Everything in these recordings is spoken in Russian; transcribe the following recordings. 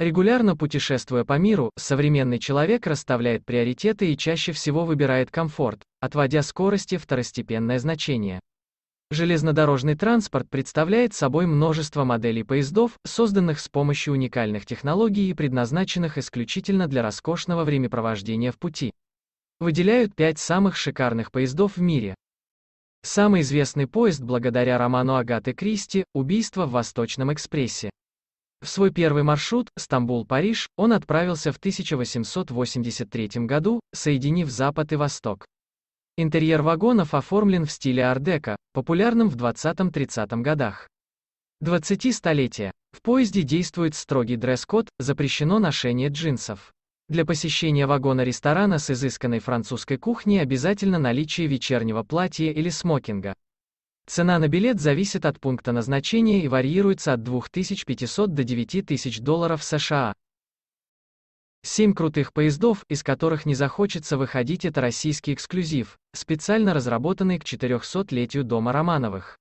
Регулярно путешествуя по миру, современный человек расставляет приоритеты и чаще всего выбирает комфорт, отводя скорости второстепенное значение. Железнодорожный транспорт представляет собой множество моделей поездов, созданных с помощью уникальных технологий и предназначенных исключительно для роскошного времяпровождения в пути. Выделяют 5 самых шикарных поездов в мире. Самый известный поезд благодаря роману Агаты Кристи «Убийство в Восточном экспрессе». В свой первый маршрут, Стамбул-Париж, он отправился в 1883 году, соединив Запад и Восток. Интерьер вагонов оформлен в стиле ардека, популярном в 20-30 годах. 20-столетие. В поезде действует строгий дресс-код, запрещено ношение джинсов. Для посещения вагона-ресторана с изысканной французской кухней обязательно наличие вечернего платья или смокинга. Цена на билет зависит от пункта назначения и варьируется от $2500 до $9000 США. 7 крутых поездов, из которых не захочется выходить, это российский эксклюзив, специально разработанный к 400-летию дома Романовых.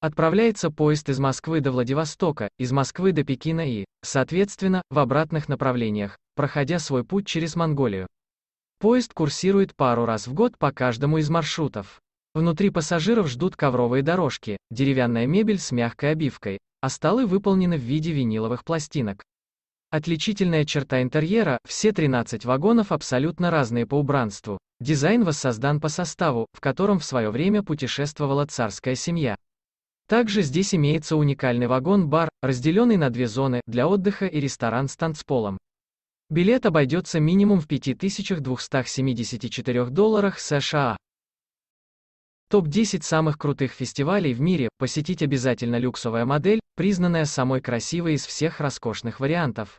Отправляется поезд из Москвы до Владивостока, из Москвы до Пекина и, соответственно, в обратных направлениях, проходя свой путь через Монголию. Поезд курсирует пару раз в год по каждому из маршрутов. Внутри пассажиров ждут ковровые дорожки, деревянная мебель с мягкой обивкой, а столы выполнены в виде виниловых пластинок. Отличительная черта интерьера – все 13 вагонов абсолютно разные по убранству. Дизайн воссоздан по составу, в котором в свое время путешествовала царская семья. Также здесь имеется уникальный вагон-бар, разделенный на 2 зоны, для отдыха и ресторан с танцполом. Билет обойдется минимум в $5274 США. Топ-10 самых крутых фестивалей в мире. Посетить обязательно люксовая модель, признанная самой красивой из всех роскошных вариантов.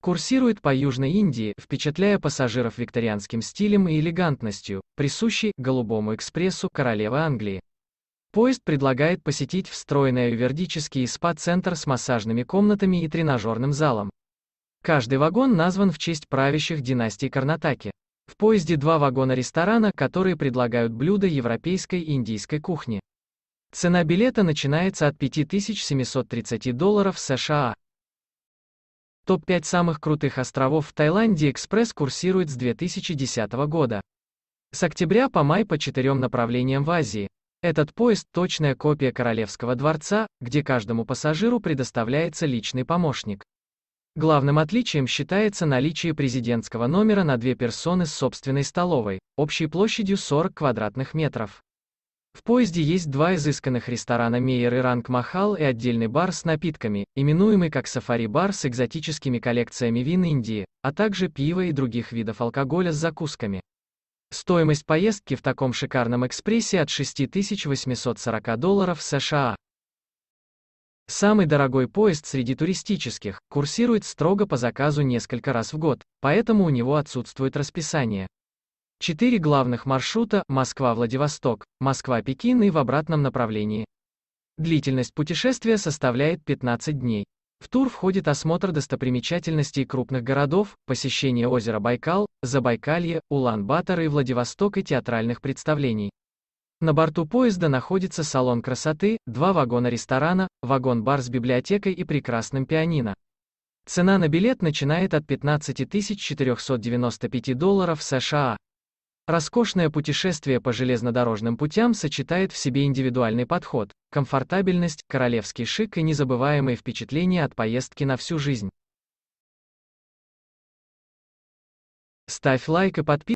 Курсирует по Южной Индии, впечатляя пассажиров викторианским стилем и элегантностью, присущей «Голубому экспрессу» королевы Англии. Поезд предлагает посетить встроенный аюрведический спа-центр с массажными комнатами и тренажерным залом. Каждый вагон назван в честь правящих династий Карнатаки. В поезде 2 вагона ресторана, которые предлагают блюда европейской и индийской кухни. Цена билета начинается от $5730 США. Топ-5 самых крутых островов в Таиланде. Экспресс курсирует с 2010 года. С октября по май по 4 направлениям в Азии. Этот поезд – точная копия Королевского дворца, где каждому пассажиру предоставляется личный помощник. Главным отличием считается наличие президентского номера на 2 персоны с собственной столовой, общей площадью 40 квадратных метров. В поезде есть 2 изысканных ресторана Мейер и Ранг Махал и отдельный бар с напитками, именуемый как сафари-бар с экзотическими коллекциями вин Индии, а также пива и других видов алкоголя с закусками. Стоимость поездки в таком шикарном экспрессе от $6840 США. Самый дорогой поезд среди туристических, курсирует строго по заказу несколько раз в год, поэтому у него отсутствует расписание. 4 главных маршрута – Москва-Владивосток, Москва-Пекин и в обратном направлении. Длительность путешествия составляет 15 дней. В тур входит осмотр достопримечательностей крупных городов, посещение озера Байкал, Забайкалье, Улан-Батора и Владивостока и театральных представлений. На борту поезда находится салон красоты, 2 вагона ресторана, вагон-бар с библиотекой и прекрасным пианино. Цена на билет начинает от $15495 США. Роскошное путешествие по железнодорожным путям сочетает в себе индивидуальный подход, комфортабельность, королевский шик и незабываемые впечатления от поездки на всю жизнь. Ставь лайк и подписывайся.